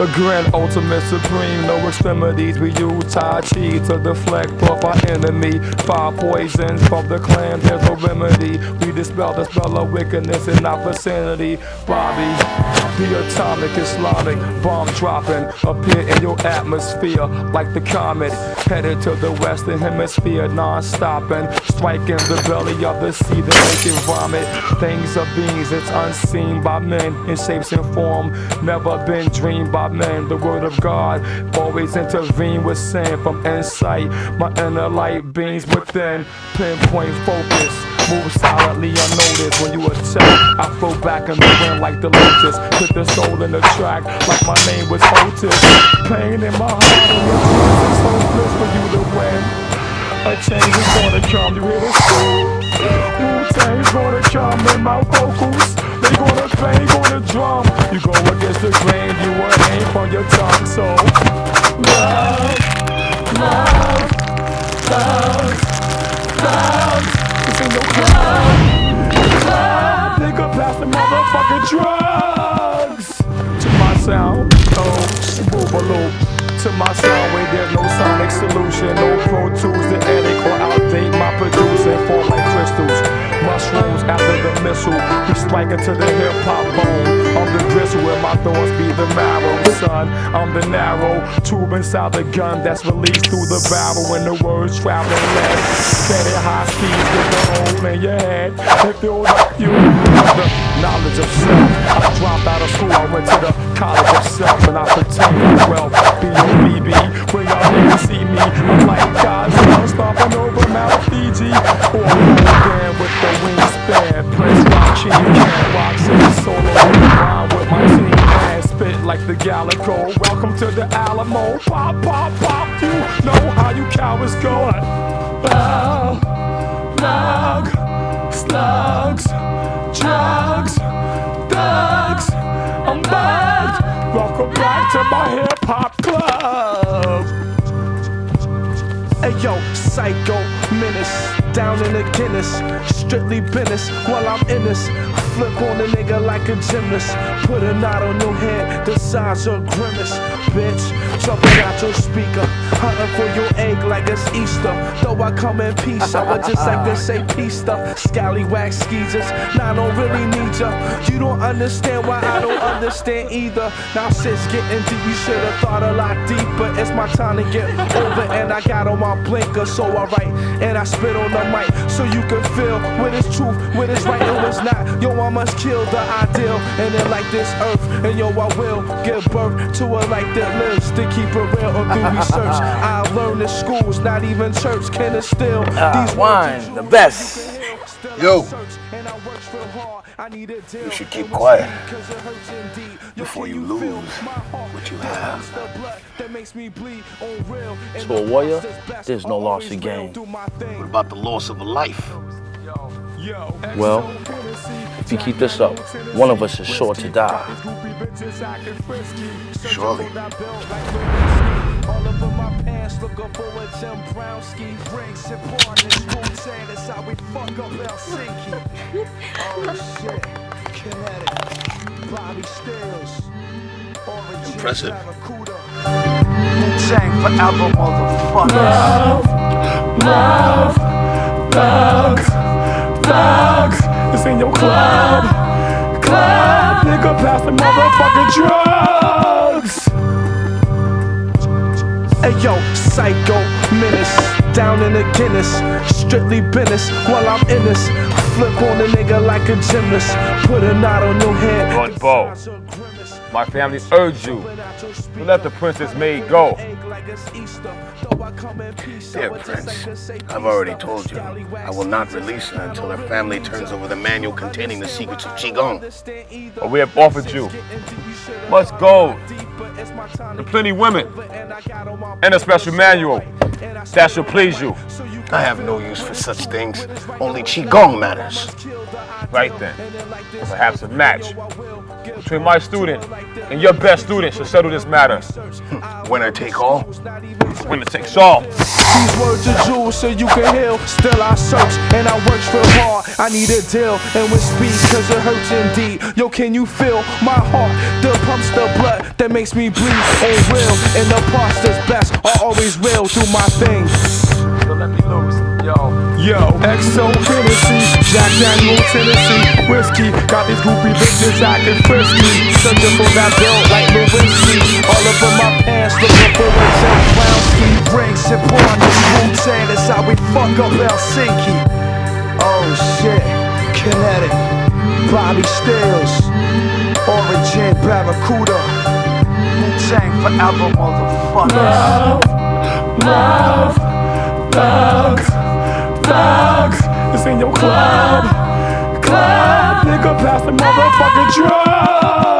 The grand ultimate supreme, no extremities. We use Tai Chi to deflect off our enemy. 5 poisons from the clan, there's no remedy. We dispel the spell of wickedness in our vicinity. Bobby, the atomic Islamic bomb dropping, appear in your atmosphere like the comet, headed to the western hemisphere, non-stopping, striking the belly of the sea to make it vomit. Things are beings, it's unseen by men, in shapes and form, never been dreamed by men. The word of God always intervene with sin from insight. My inner light beams within, pinpoint focus. Move silently unnoticed when you attack. I flow back in the wind like the lotus. Put the soul in the track like my name was Otis. Pain in my heart and your tears is hopeless for you to win. A change is gonna come, you hear the school. Wu-Tang's gonna come in my vocals. They gonna bang on the drum. You go against the grain, you will aim from your tongue. So love, love, love, love. In your club, nigga, pass the motherfucking drugs. To my sound, oh, boobaloo. To my sound, where there's no sonic solution, no Pro Tools to edit or outdate my producing. Fall like crystals, mushrooms after the missile. We strike into the hip hop bone. I'm the gristle, and my thorns be the marrow. Son, I'm the narrow tube inside the gun that's released through the barrel. When the words travel less, steady high speeds with the hole in your head. It fills up you with the knowledge of self. I dropped out of school, I went to the college of self, and I pretended well. B.O.B.B. When y'all need to see me, I'm like God's I'm stomping over Mount Fiji. Or Rodan with the wingspan. Prince Rakeem, you can't rock six solo. Rhyme with my team and spit like the Gallico. Welcome to the Alamo. Pop, pop, pop. You know how you cowards go. Bug, bug, slugs, drugs, thugs. I'm bugged. Welcome back to my hip hop club. Hey yo, psycho menace. Down in the Guinness, strictly business while I'm in this. Flip on a nigga like a gymnast. Put a knot on your head, the size of grimace. Bitch, jumping out your speaker. Hunting for your egg like it's Easter. Though I come in peace, I would just like to say pista. Scallywag skeezers, nah, I don't really need ya. You don't understand why I don't understand either. Now shit's getting deep, you should've thought a lot deeper. It's my time to get over and I got on my blinker. So I write and I spit on the mic, so you can feel when it's truth, when it's right and it's not. Yo, I must kill the ideal, and then like this earth, and yo, I will give birth to a life that lives to keep it real or do research. I learned in schools, not even church can instill these wine, the best. Yo, you should keep quiet before you lose what you have. So a warrior, there's no loss to gain. What about the loss of a life? Well, if you keep this up, one of us is sure to die. Surely. Oh shit, Kinetic, Bobby Stills, Origin, impressive. Wu-Tang forever, motherfuckers. Love, love, thugs, thugs. It's in your club, club. Nigga, pass the motherfucking drugs. Hey yo, psycho menace. Down in the Guinness, strictly business while I'm in this. Flip on a nigga like a gymnast. Put a knot on your head. Run, Bo. My family urge you to let the princess maid go. Dear Prince, I've already told you, I will not release her until her family turns over the manual containing the secrets of Qigong. But we have offered you much gold, and plenty women, and a special manual that shall please you. I have no use for such things. Only Qigong matters. Right then, perhaps a match between my student and your best student should settle this matter. Winner take all. Winner takes all. These words are jewels so you can heal. Still I search and I work real hard. I need a deal and with speed cause it hurts indeed. Yo, can you feel my heart that pumps the blood that makes me bleed and real. And the parts that's best are always real. Do my thing. Don't let me lose. Yo, XO Tennessee, Jack Daniel Tennessee, whiskey. Got these goopy bitches acting frisky. Searching for that belt like Lewinsky. All up in my pants looking for a Jack Brownski. Rings and partners, Wu-Tang, that's how we fuck up Helsinki. Oh shit, Kinetic, Bobby Stills, Origin, Barracuda, Wu-Tang forever, motherfuckers. Love, love, love. Thugs, it's in your club, nigga, pass the motherfucking drug.